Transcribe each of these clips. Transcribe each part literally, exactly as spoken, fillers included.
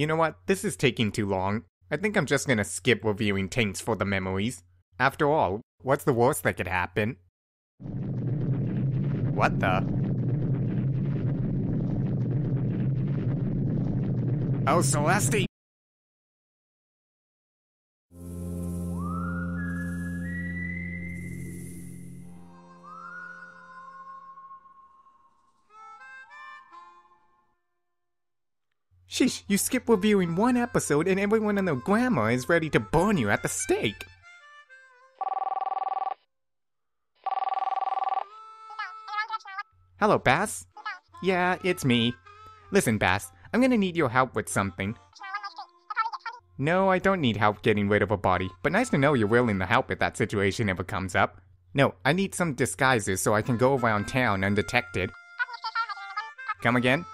You know what, this is taking too long. I think I'm just gonna skip reviewing tanks for the memories. After all, what's the worst that could happen? What the? Oh, Celestia! Sheesh, you skip reviewing one episode and everyone and their grandma is ready to burn you at the stake! Hello, Bass? Yeah, it's me. Listen, Bass, I'm gonna need your help with something. No, I don't need help getting rid of a body, but nice to know you're willing to help if that situation ever comes up. No, I need some disguises so I can go around town undetected. Come again?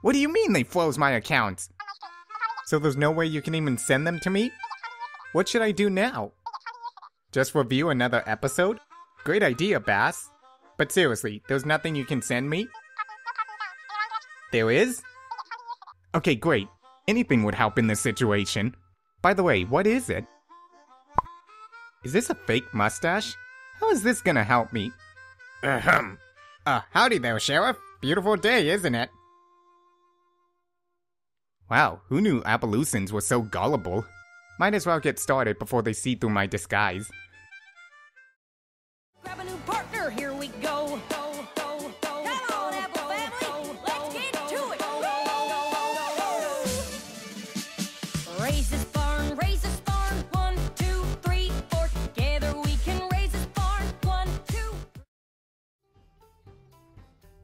What do you mean they froze my accounts? So there's no way you can even send them to me? What should I do now? Just review another episode? Great idea, Bass. But seriously, there's nothing you can send me? There is? Okay, great. Anything would help in this situation. By the way, what is it? Is this a fake mustache? How is this gonna help me? Ahem. Uh, howdy there, Sheriff. Beautiful day, isn't it? Wow, who knew Appaloosans were so gullible? Might as well get started before they see through my disguise. Grab a new partner, here we go. Go, go, go. Come on, Apple family, let's get to it. Raise this barn, raise this barn. One, two, three, four. Together we can raise this barn. One, two.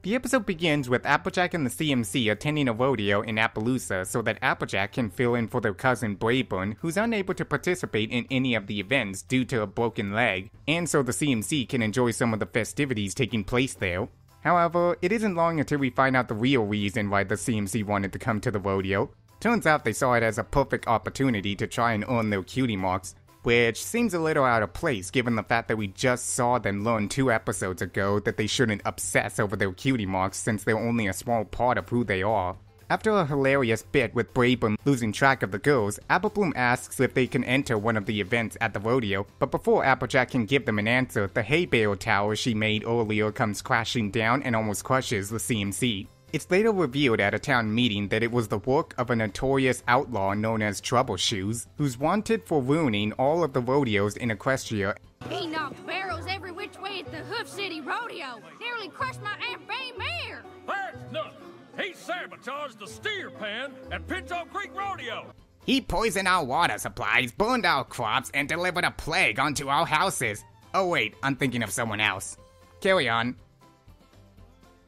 The episode begins with Applejack and the C M C attending a rodeo in Appaloosa so that Applejack can fill in for their cousin Braeburn, who's unable to participate in any of the events due to a broken leg, and so the C M C can enjoy some of the festivities taking place there. However, it isn't long until we find out the real reason why the C M C wanted to come to the rodeo. Turns out they saw it as a perfect opportunity to try and earn their cutie marks, which seems a little out of place given the fact that we just saw them learn two episodes ago that they shouldn't obsess over their cutie marks since they're only a small part of who they are. After a hilarious bit with Braeburn losing track of the girls, Applebloom asks if they can enter one of the events at the rodeo, but before Applejack can give them an answer, the hay bale tower she made earlier comes crashing down and almost crushes the C M C. It's later revealed at a town meeting that it was the work of a notorious outlaw known as Troubleshoes, who's wanted for ruining all of the rodeos in Equestria. He knocked barrels every which way at the Hoof City Rodeo, nearly crushed my Aunt Bay Mare. That's nothing. He sabotaged the steer pen at Pinto Creek Rodeo. He poisoned our water supplies, burned our crops, and delivered a plague onto our houses. Oh wait, I'm thinking of someone else. Carry on.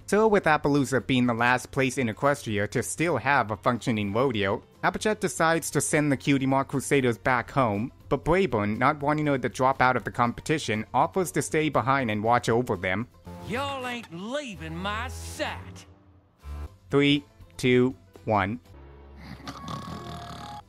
So with Appaloosa being the last place in Equestria to still have a functioning rodeo, Applejack decides to send the Cutie Mark Crusaders back home, but Braeburn, not wanting her to drop out of the competition, offers to stay behind and watch over them. Y'all ain't leaving my sight. Three, two, one.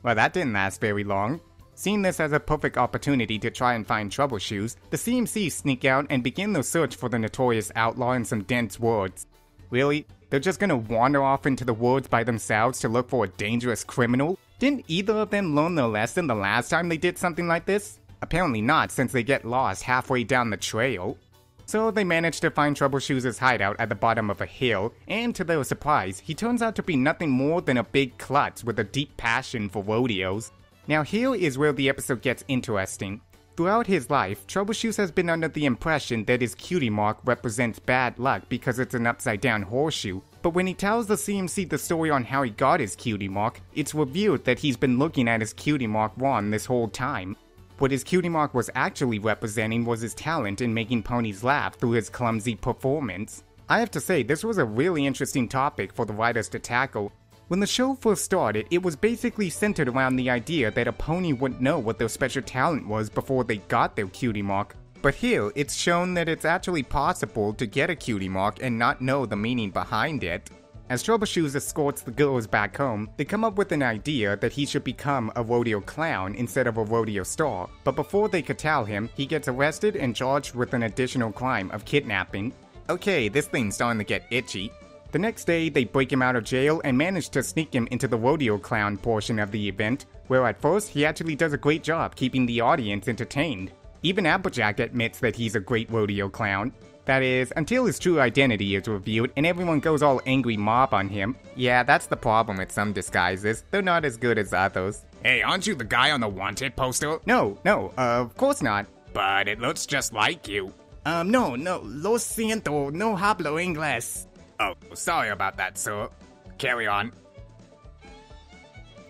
Well, that didn't last very long. Seeing this as a perfect opportunity to try and find Troubleshoes, the C M C sneak out and begin their search for the notorious outlaw in some dense woods. Really? They're just gonna wander off into the woods by themselves to look for a dangerous criminal? Didn't either of them learn their lesson the last time they did something like this? Apparently not, since they get lost halfway down the trail. So they manage to find Troubleshoes' hideout at the bottom of a hill, and to their surprise, he turns out to be nothing more than a big klutz with a deep passion for rodeos. Now here is where the episode gets interesting. Throughout his life, Troubleshoes has been under the impression that his cutie mark represents bad luck because it's an upside down horseshoe, but when he tells the C M C the story on how he got his cutie mark, it's revealed that he's been looking at his cutie mark wrong this whole time. What his cutie mark was actually representing was his talent in making ponies laugh through his clumsy performance. I have to say, this was a really interesting topic for the writers to tackle. When the show first started, it was basically centered around the idea that a pony wouldn't know what their special talent was before they got their cutie mark, but here it's shown that it's actually possible to get a cutie mark and not know the meaning behind it. As Troubleshoes escorts the girls back home, they come up with an idea that he should become a rodeo clown instead of a rodeo star, but before they could tell him, he gets arrested and charged with an additional crime of kidnapping. Okay, this thing's starting to get itchy. The next day, they break him out of jail and manage to sneak him into the rodeo clown portion of the event, where at first he actually does a great job keeping the audience entertained. Even Applejack admits that he's a great rodeo clown. That is, until his true identity is revealed and everyone goes all angry mob on him. Yeah, that's the problem with some disguises, they're not as good as others. Hey, aren't you the guy on the wanted poster? No, no, uh, of course not. But it looks just like you. Um, no, no, lo siento, no hablo inglés. Oh, sorry about that, sir. Carry on.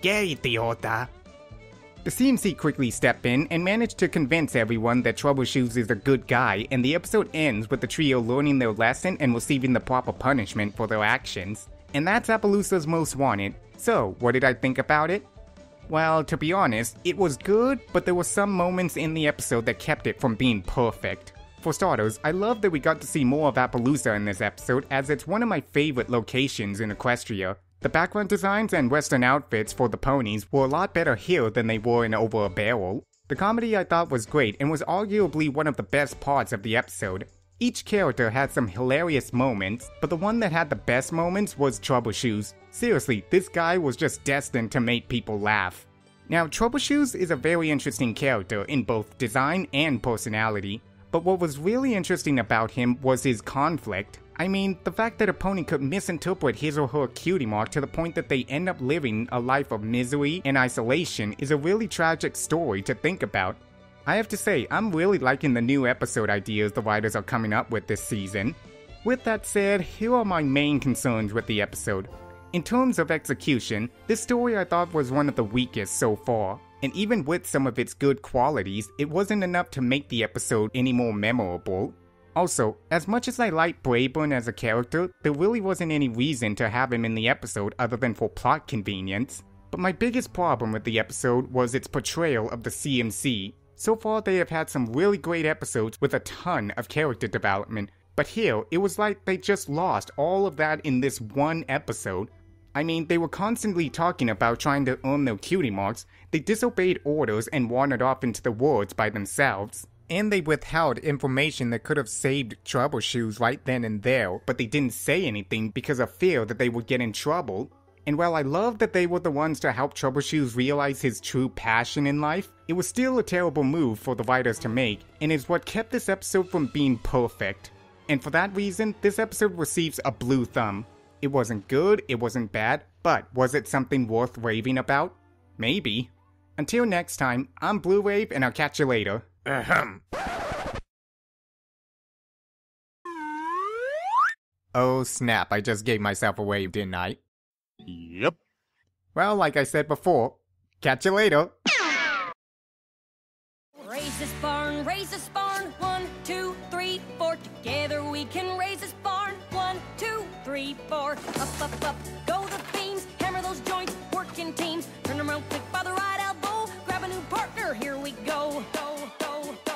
Qué idiota. The C M C quickly step in and manage to convince everyone that Troubleshoes is a good guy, and the episode ends with the trio learning their lesson and receiving the proper punishment for their actions. And that's Appaloosas Most Wanted. So, what did I think about it? Well, to be honest, it was good, but there were some moments in the episode that kept it from being perfect. For starters, I love that we got to see more of Appaloosa in this episode, as it's one of my favorite locations in Equestria. The background designs and western outfits for the ponies were a lot better here than they were in Over a Barrel. The comedy I thought was great and was arguably one of the best parts of the episode. Each character had some hilarious moments, but the one that had the best moments was Troubleshoes. Seriously, this guy was just destined to make people laugh. Now, Troubleshoes is a very interesting character in both design and personality. But what was really interesting about him was his conflict. I mean, the fact that a pony could misinterpret his or her cutie mark to the point that they end up living a life of misery and isolation is a really tragic story to think about. I have to say, I'm really liking the new episode ideas the writers are coming up with this season. With that said, here are my main concerns with the episode. In terms of execution, this story I thought was one of the weakest so far. And even with some of its good qualities, it wasn't enough to make the episode any more memorable. Also, as much as I like Braeburn as a character, there really wasn't any reason to have him in the episode other than for plot convenience. But my biggest problem with the episode was its portrayal of the C M C. So far they have had some really great episodes with a ton of character development, but here it was like they just lost all of that in this one episode. I mean, they were constantly talking about trying to earn their cutie marks, they disobeyed orders and wandered off into the woods by themselves, and they withheld information that could have saved Troubleshoes right then and there, but they didn't say anything because of fear that they would get in trouble. And while I love that they were the ones to help Troubleshoes realize his true passion in life, it was still a terrible move for the writers to make, and is what kept this episode from being perfect. And for that reason, this episode receives a blue thumb. It wasn't good, it wasn't bad, but was it something worth raving about? Maybe. Until next time, I'm Blue Wave and I'll catch you later. Ahem. Oh snap, I just gave myself away, didn't I? Yep. Well, like I said before, catch you later. Raise this barn, raise this barn, one, two, three, four, together we can raise this barn, one, two, three, four, up, up, up, go the beams, hammer those joints, work in teams, turn around, click by the right elbow, grab a new partner, here we go, go, go, go.